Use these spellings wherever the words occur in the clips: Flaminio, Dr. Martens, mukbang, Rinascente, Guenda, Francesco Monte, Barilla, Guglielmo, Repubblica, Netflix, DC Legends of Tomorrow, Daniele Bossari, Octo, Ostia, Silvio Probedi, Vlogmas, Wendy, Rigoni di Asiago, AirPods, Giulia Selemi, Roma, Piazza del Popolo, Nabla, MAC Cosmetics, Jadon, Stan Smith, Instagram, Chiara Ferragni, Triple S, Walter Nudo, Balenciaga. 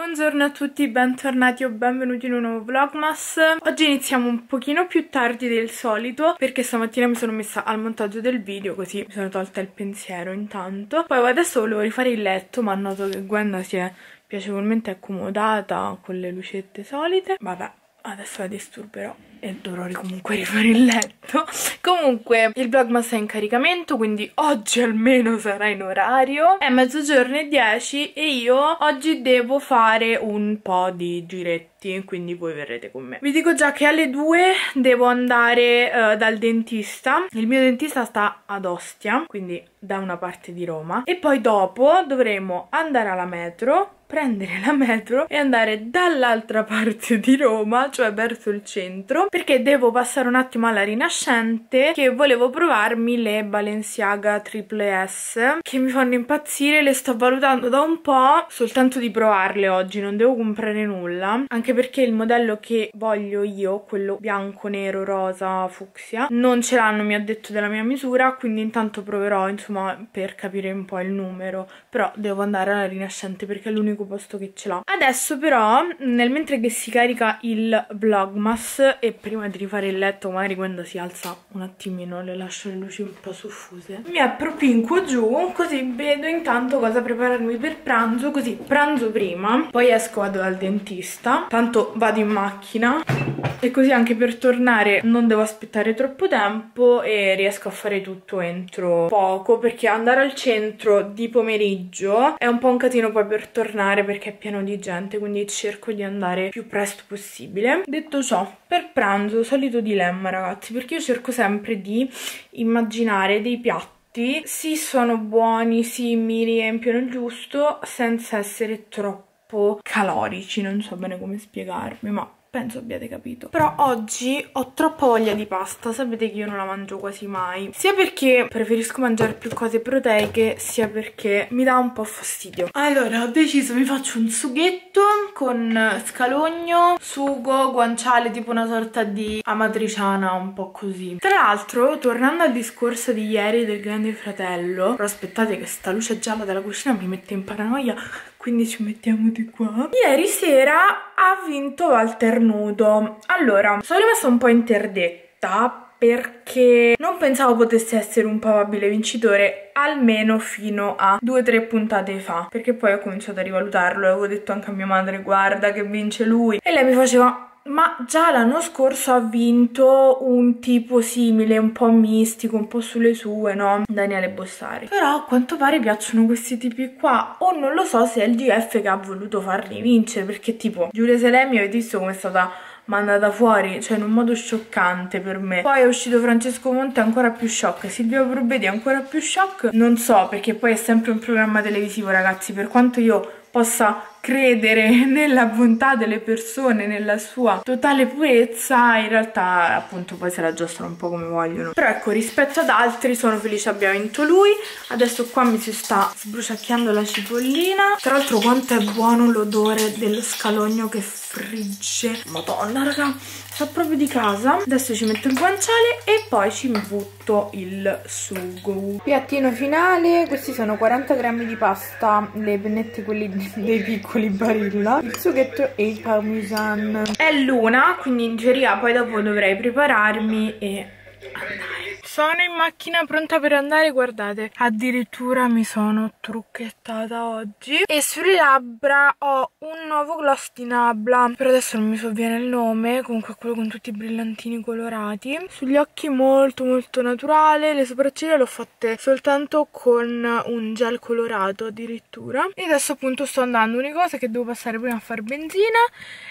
Buongiorno a tutti, bentornati o benvenuti in un nuovo Vlogmas. Oggi iniziamo un pochino più tardi del solito perché stamattina mi sono messa al montaggio del video, così mi sono tolta il pensiero intanto. Poi adesso volevo rifare il letto, ma noto che Guenda si è piacevolmente accomodata con le lucette solite. Vabbè, adesso la disturberò e dovrò comunque rifare il letto. Comunque il Vlogmas è in caricamento, quindi oggi almeno sarà in orario. È 00:10 e io oggi devo fare un po' di giretti, quindi voi verrete con me. Vi dico già che alle 2 devo andare dal dentista. Il mio dentista sta ad Ostia, quindi da una parte di Roma, e poi dopo dovremo andare alla metro, prendere la metro e andare dall'altra parte di Roma, cioè verso il centro, perché devo passare un attimo alla Rinascente, che volevo provarmi le Balenciaga Triple S, che mi fanno impazzire, le sto valutando da un po', soltanto di provarle oggi, non devo comprare nulla, anche perché il modello che voglio io, quello bianco, nero, rosa, fucsia, non ce l'hanno, mi ha detto, della mia misura, quindi intanto proverò, insomma, per capire un po' il numero, però devo andare alla Rinascente perché è l'unico posto che ce l'ho. Adesso però, nel mentre che si carica il Vlogmas e prima di rifare il letto, magari quando si alza un attimino, le lascio le luci un po' soffuse, mi appropinquo giù, così vedo intanto cosa prepararmi per pranzo, così pranzo prima, poi esco, vado dal dentista, tanto vado in macchina e così anche per tornare non devo aspettare troppo tempo e riesco a fare tutto entro poco, perché andare al centro di pomeriggio è un po' un casino poi per tornare, perché è pieno di gente, quindi cerco di andare più presto possibile. Detto ciò, per pranzo, solito dilemma ragazzi, perché io cerco sempre di immaginare dei piatti sì, sono buoni, sì, mi riempiono il giusto, senza essere troppo calorici, non so bene come spiegarmi, ma penso abbiate capito. Però oggi ho troppa voglia di pasta, sapete che io non la mangio quasi mai, sia perché preferisco mangiare più cose proteiche, sia perché mi dà un po' fastidio. Allora ho deciso, mi faccio un sughetto con scalogno, sugo, guanciale, tipo una sorta di amatriciana un po' così. Tra l'altro, tornando al discorso di ieri del Grande Fratello, però aspettate che sta luce gialla della cucina mi mette in paranoia, quindi ci mettiamo di qua. Ieri sera ha vinto Walter Nudo. Allora, sono rimasta un po' interdetta perché non pensavo potesse essere un probabile vincitore, almeno fino a 2 o 3 puntate fa, perché poi ho cominciato a rivalutarlo e avevo detto anche a mia madre guarda che vince lui, e lei mi faceva ma già l'anno scorso ha vinto un tipo simile, un po' mistico, un po' sulle sue, no? Daniele Bossari. Però a quanto pare piacciono questi tipi qua, o non lo so se è il GF che ha voluto farli vincere, perché tipo Giulia Selemi avete visto come è stata mandata fuori, cioè in un modo scioccante per me. Poi è uscito Francesco Monte, ancora più shock, Silvio Probedi ancora più shock, non so, perché poi è sempre un programma televisivo ragazzi, per quanto io possa credere nella bontà delle persone, nella sua totale purezza, in realtà appunto poi se la giostrano un po' come vogliono. Però ecco, rispetto ad altri sono felice abbia vinto lui. Adesso qua mi si sta sbruciacchiando la cipollina, tra l'altro quanto è buono l'odore dello scalogno che frigge, madonna raga, so proprio di casa. Adesso ci metto il guanciale e poi ci butto il sugo. Piattino finale, questi sono 40 grammi di pasta, le pennette quelli dei piccoli Barilla, il sughetto e il parmigiano. È l'una, quindi in teoria poi dopo dovrei prepararmi e andare. Sono in macchina pronta per andare, guardate, addirittura mi sono trucchettata oggi e sulle labbra ho un nuovo gloss di Nabla, però adesso non mi sovviene il nome, comunque quello con tutti i brillantini colorati. Sugli occhi molto molto naturale, le sopracciglia le ho fatte soltanto con un gel colorato addirittura, e adesso appunto sto andando, unica cosa che devo passare prima a far benzina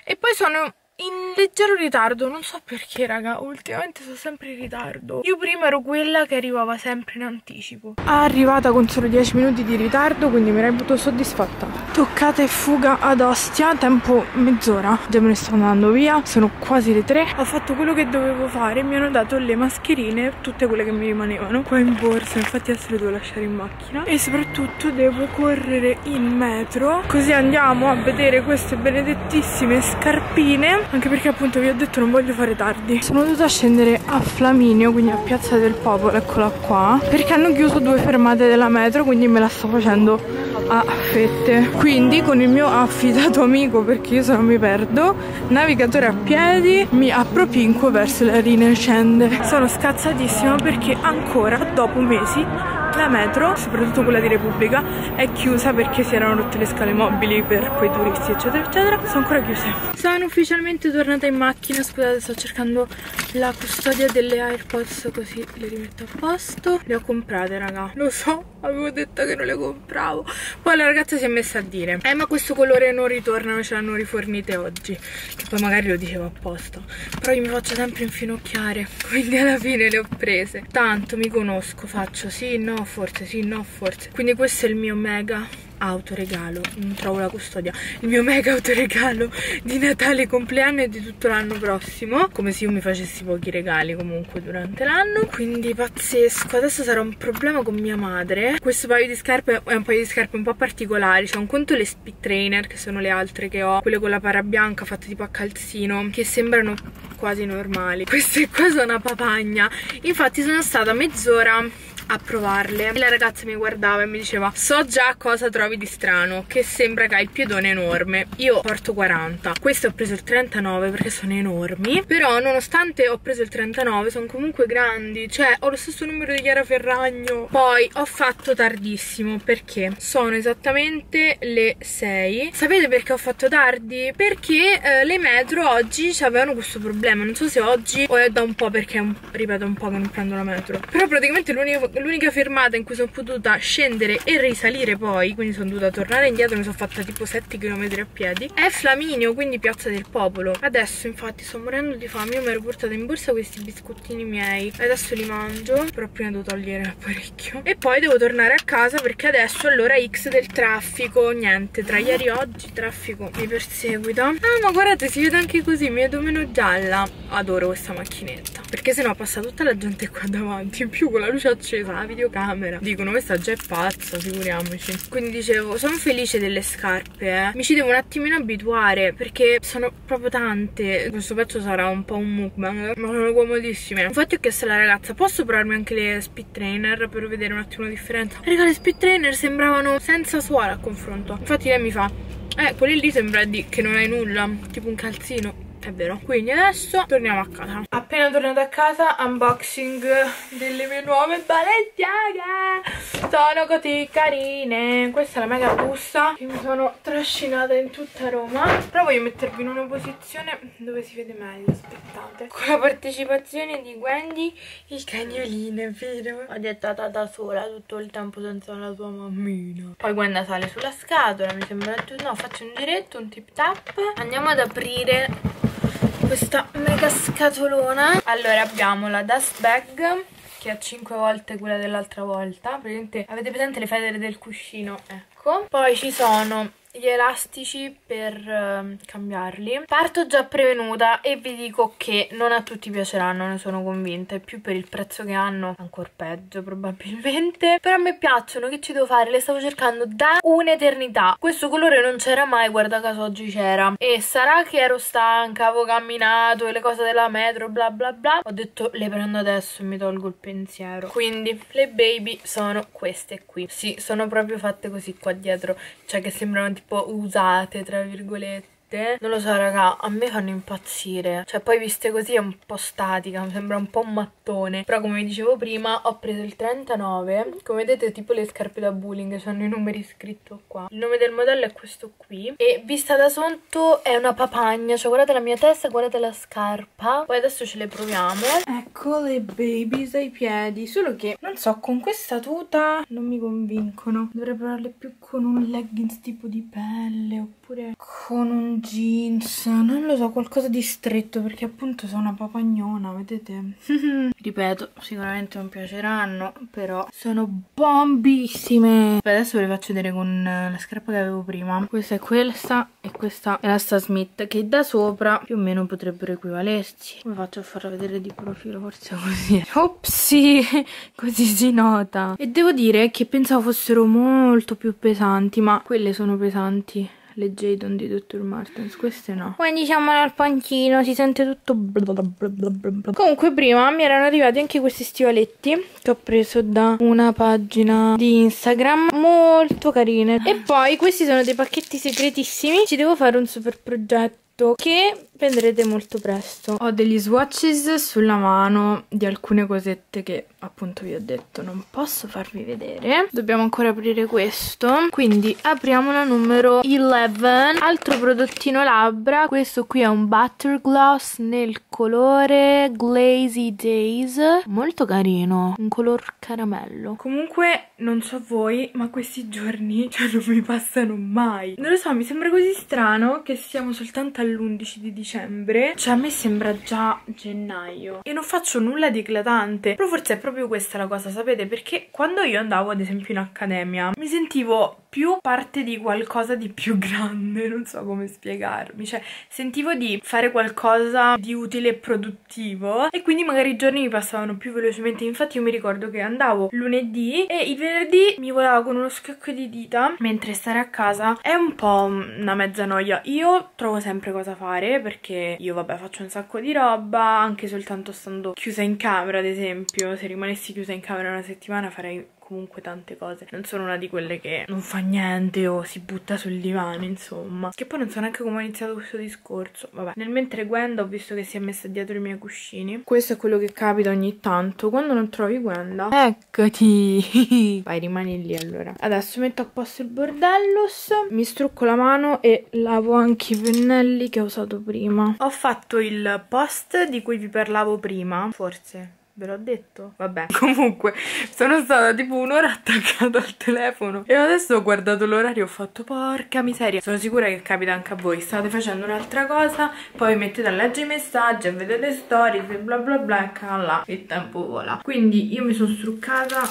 e poi sono in leggero ritardo, non so perché raga, ultimamente sono sempre in ritardo. Io prima ero quella che arrivava sempre in anticipo. Arrivata con solo 10 minuti di ritardo, quindi mi reputo soddisfatta. Toccata e fuga ad Ostia, tempo mezz'ora. Già me ne sto andando via, sono quasi le 3. Ho fatto quello che dovevo fare, mi hanno dato le mascherine, tutte quelle che mi rimanevano, qua in borsa, infatti adesso le devo lasciare in macchina. E soprattutto devo correre in metro, così andiamo a vedere queste benedettissime scarpine, anche perché appunto vi ho detto non voglio fare tardi. Sono dovuta scendere a Flaminio, quindi a Piazza del Popolo, eccola qua, perché hanno chiuso 2 fermate della metro, quindi me la sto facendo a fette. Quindi con il mio affidato amico, perché io se non mi perdo, navigatore a piedi, mi appropinquo verso la Rinascente. Sono scazzatissima perché ancora dopo mesi la metro, soprattutto quella di Repubblica, è chiusa perché si erano rotte le scale mobili per quei turisti eccetera eccetera. Sono ancora chiuse. Sono ufficialmente tornata in macchina. Scusate, sto cercando la custodia delle AirPods così le rimetto a posto. Le ho comprate, raga, lo so, avevo detto che non le compravo. Poi la ragazza si è messa a dire ma questo colore non ritornano, ce l'hanno rifornite oggi. Che poi magari lo dicevo apposta, però io mi faccio sempre infinocchiare, quindi alla fine le ho prese. Tanto mi conosco, faccio sì, no, forse, sì, no, forse. Quindi questo è il mio mega autoregalo. Non trovo la custodia. Il mio mega autoregalo di Natale, compleanno e di tutto l'anno prossimo. Come se io mi facessi pochi regali comunque durante l'anno. Quindi pazzesco. Adesso sarà un problema con mia madre. Questo paio di scarpe è un paio di scarpe un po' particolari. Cioè, un conto le speed trainer, che sono le altre che ho, quelle con la para bianca fatte tipo a calzino, che sembrano quasi normali. Queste qua sono una papagna. Infatti sono stata mezz'ora a provarle e la ragazza mi guardava e mi diceva so già cosa trovi di strano, che sembra che hai il piedone enorme. Io porto 40, queste ho preso il 39 perché sono enormi, però nonostante ho preso il 39 sono comunque grandi, cioè ho lo stesso numero di Chiara Ferragni. Poi ho fatto tardissimo perché sono esattamente le 6. Sapete perché ho fatto tardi? Perché le metro oggi avevano questo problema, non so se oggi o è da un po', perché ripeto un po' che non prendo la metro, però praticamente l'unica fermata in cui sono potuta scendere e risalire poi, quindi sono dovuta tornare indietro, mi sono fatta tipo 7 km a piedi, è Flaminio, quindi Piazza del Popolo. Adesso infatti sto morendo di fame. Io mi ero portata in borsa questi biscottini miei, adesso li mangio, però prima devo togliere l'apparecchio e poi devo tornare a casa perché adesso è l'ora X del traffico. Niente, tra ieri e oggi traffico mi perseguita. Ah, ma guardate, si vede anche così, mi vedo meno gialla. Adoro questa macchinetta perché sennò passa tutta la gente qua davanti, in più con la luce accesa, la videocamera, dicono questa già è pazza, figuriamoci. Quindi dicevo, sono felice delle scarpe, mi ci devo un attimino abituare perché sono proprio tante. Questo pezzo sarà un po' un mukbang, ma sono comodissime. Infatti ho chiesto alla ragazza posso provarmi anche le speed trainer per vedere un attimo la differenza. Raga, le speed trainer sembravano senza suola a confronto. Infatti lei mi fa quelle lì sembra di che non hai nulla, tipo un calzino. È vero. Quindi adesso torniamo a casa. Appena tornata a casa, unboxing delle mie nuove Balenciaga. Sono così carine. Questa è la mega busta che mi sono trascinata in tutta Roma. Però voglio mettervi in una posizione dove si vede meglio. Aspettate. Con la partecipazione di Wendy, il cagnolino, è vero? Ho dettata da sola tutto il tempo senza la sua mammina. Poi Guenda sale sulla scatola, mi sembra. No, faccio un diretto, un tip tap. Andiamo ad aprire questa mega scatolona. Allora abbiamo la dust bag, che è 5 volte quella dell'altra volta. Avete presente le federe del cuscino? Ecco. Poi ci sono gli elastici per cambiarli. Parto già prevenuta e vi dico che non a tutti piaceranno, ne sono convinta, e più per il prezzo che hanno ancora peggio probabilmente, però a me piacciono. Che ci devo fare? Le stavo cercando da un'eternità. Questo colore non c'era mai, guarda caso oggi c'era. E sarà che ero stanca, avevo camminato e le cose della metro bla bla bla, ho detto le prendo adesso e mi tolgo il pensiero. Quindi le baby sono queste qui. Sì, sono proprio fatte così qua dietro, cioè che sembrano tipo usate tra virgolette. Non lo so, raga, a me fanno impazzire. Cioè, poi viste così è un po' statica, mi sembra un po' un mattone. Però come vi dicevo prima, ho preso il 39. Come vedete, tipo le scarpe da bowling, hanno i numeri scritto qua. Il nome del modello è questo qui. E vista da sotto è una papagna. Cioè, guardate la mia testa, guardate la scarpa. Poi adesso ce le proviamo. Ecco le babies ai piedi. Solo che, non so, con questa tuta non mi convincono. Dovrei provarle più con un leggings tipo di pelle, oppure con un jeans, non lo so, qualcosa di stretto, perché appunto sono una papagnona, vedete? Ripeto, sicuramente non piaceranno, però sono bombissime. Beh, adesso ve le faccio vedere con la scarpa che avevo prima. Questa è questa e questa è la Stan Smith, che da sopra più o meno potrebbero equivalersi. Come faccio a farla vedere di profilo? Forse così. Opsi, così si nota. E devo dire che pensavo fossero molto più pesanti, ma quelle sono pesanti. le Jadon di Dr. Martens, queste no. Quindi siamo al pancino, si sente tutto bla bla bla bla bla. Comunque prima mi erano arrivati anche questi stivaletti che ho preso da una pagina di Instagram, molto carine. E poi questi sono dei pacchetti segretissimi, ci devo fare un super progetto che vedrete molto presto. Ho degli swatches sulla mano di alcune cosette che appunto vi ho detto non posso farvi vedere. Dobbiamo ancora aprire questo, quindi apriamo la numero 11. Altro prodottino labbra, questo qui è un butter gloss nel colore Glazy Days, molto carino, un color caramello. Comunque non so voi, ma questi giorni cioè non mi passano mai, non lo so, mi sembra così strano che siamo soltanto all'11 di dicembre, cioè a me sembra già gennaio e non faccio nulla di eclatante. Però forse è proprio questa la cosa, sapete? Perché quando io andavo ad esempio in accademia mi sentivo più parte di qualcosa di più grande, non so come spiegarmi, cioè sentivo di fare qualcosa di utile e produttivo e quindi magari i giorni mi passavano più velocemente. Infatti io mi ricordo che andavo lunedì e il venerdì mi volava con uno schiocco di dita, mentre stare a casa è un po' una mezza noia. Io trovo sempre cosa fare perché io vabbè faccio un sacco di roba anche soltanto stando chiusa in camera. Ad esempio, se rimanessi chiusa in camera una settimana farei comunque tante cose, non sono una di quelle che non fa niente o si butta sul divano, insomma. Che poi non so neanche come ho iniziato questo discorso, vabbè. Nel mentre Guenda ho visto che si è messa dietro i miei cuscini. Questo è quello che capita ogni tanto, quando non trovi Guenda. Eccoti! Vai, rimani lì allora. Adesso metto a posto il bordellos, mi strucco la mano e lavo anche i pennelli che ho usato prima. Ho fatto il post di cui vi parlavo prima, forse ve l'ho detto? Vabbè, comunque sono stata tipo un'ora attaccata al telefono e adesso ho guardato l'orario e ho fatto porca miseria. Sono sicura che capita anche a voi, state facendo un'altra cosa, poi mettete a leggere i messaggi, a vedere le storie, bla bla bla, là, il tempo vola. Quindi io mi sono struccata,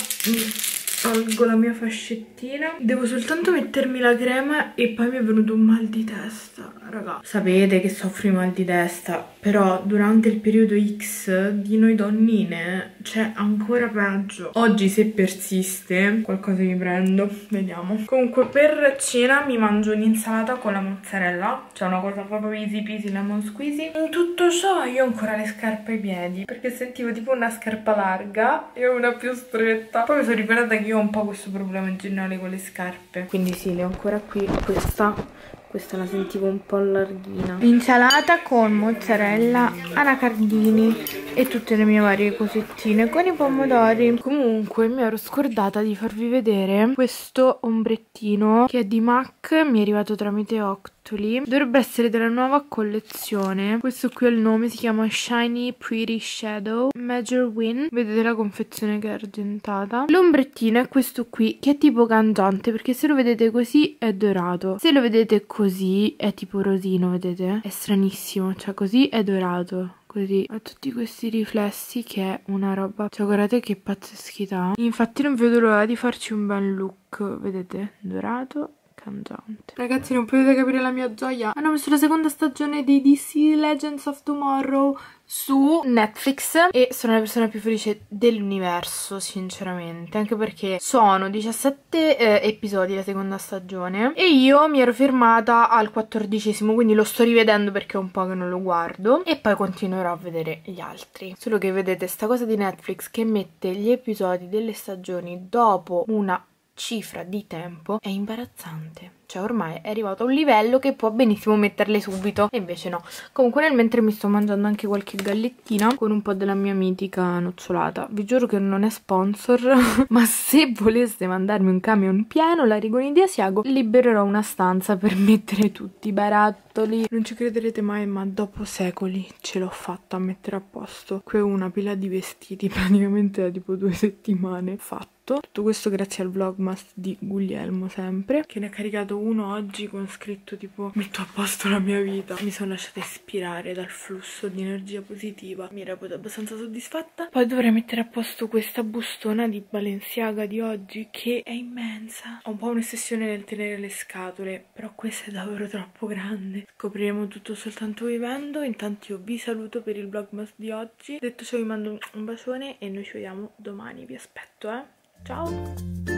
tolgo la mia fascettina, devo soltanto mettermi la crema e poi mi è venuto un mal di testa. Raga, sapete che soffro di mal di testa, però durante il periodo X di noi donnine c'è ancora peggio. Oggi se persiste qualcosa mi prendo, vediamo. Comunque per cena mi mangio un'insalata con la mozzarella, cioè una cosa proprio easy peasy lemon squeezy. In tutto ciò io ho ancora le scarpe ai piedi perché sentivo tipo una scarpa larga e una più stretta. Poi mi sono ricordata che io ho un po' questo problema in generale con le scarpe, quindi sì, le ho ancora qui. Questa la sentivo un po' larghina. Insalata con mozzarella, anacardini e tutte le mie varie cosettine con i pomodori. Comunque mi ero scordata di farvi vedere questo ombrettino che è di MAC, mi è arrivato tramite Octo. Dovrebbe essere della nuova collezione. Questo qui è il nome, si chiama Shiny Pretty Shadow Major Win. Vedete la confezione che è argentata. L'ombrettino è questo qui, che è tipo cangiante, perché se lo vedete così è dorato, se lo vedete così è tipo rosino, vedete? È stranissimo, cioè così è dorato, così ha tutti questi riflessi, che è una roba, cioè guardate che pazzeschità. Infatti non vedo l'ora di farci un bel look, vedete? Dorato. Ragazzi, non potete capire la mia gioia. Hanno messo la seconda stagione di DC Legends of Tomorrow su Netflix e sono la persona più felice dell'universo, sinceramente, anche perché sono 17 episodi la seconda stagione e io mi ero fermata al 14°, quindi lo sto rivedendo perché è un po' che non lo guardo e poi continuerò a vedere gli altri. Solo che vedete sta cosa di Netflix che mette gli episodi delle stagioni dopo una cifra di tempo è imbarazzante, cioè ormai è arrivato a un livello che può benissimo metterle subito e invece no. Comunque nel mentre mi sto mangiando anche qualche gallettina con un po' della mia mitica nocciolata. Vi giuro che non è sponsor ma se voleste mandarmi un camion pieno, la Rigoni di Asiago, libererò una stanza per mettere tutti i barattoli. Non ci crederete mai, ma dopo secoli ce l'ho fatta a mettere a posto. Qui ho una pila di vestiti praticamente da tipo 2 settimane fatta. Tutto questo grazie al Vlogmas di Guglielmo, sempre, che ne ha caricato uno oggi con scritto tipo metto a posto la mia vita. Mi sono lasciata ispirare dal flusso di energia positiva, mi reputo abbastanza soddisfatta. Poi dovrei mettere a posto questa bustona di Balenciaga di oggi che è immensa. Ho un po' un'ossessione nel tenere le scatole, però questa è davvero troppo grande. Scopriremo tutto soltanto vivendo. Intanto io vi saluto per il Vlogmas di oggi. Detto ciò vi mando un bacione e noi ci vediamo domani, vi aspetto, eh. Ciao!